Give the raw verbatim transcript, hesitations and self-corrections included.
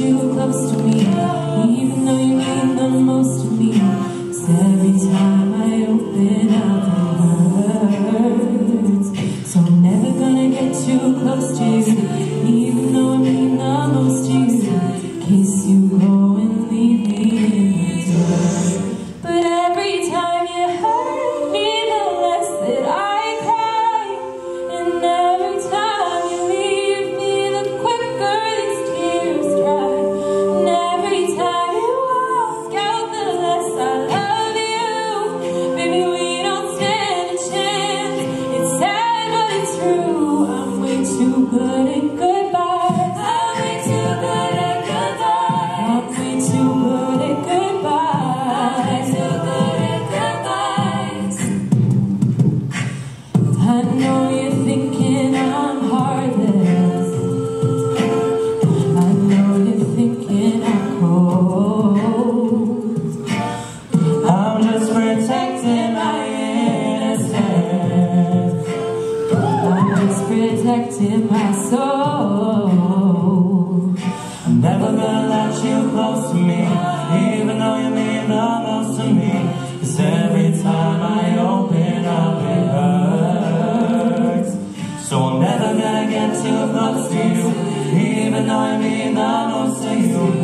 you were close to me, even though you made the most of me. 'Cause every time I open up the words, so I'm never gonna get too close to you, even though I made the most of you. Kiss you, go and leave me in the dark. But every time you hurt me, the less that I cry. And every time you leave me, the quicker these tears dry. And every time you walk out, the less I love you. Baby, we don't stand a chance. It's sad, but it's true. I'm way too good at goodbyes. I'm way too good at goodbyes. I'm way too good at goodbyes. I'm way too good at goodbyes. I know you're thinking I'm heartless. I know you're thinking I'm cold. I'm just protecting my innocence. I'm just protecting my soul. I'm never gonna let you close to me, even though you mean the most to me. 'Cause every time I open up, it hurts. So I'm never gonna get too close to you, even though I mean the most to you.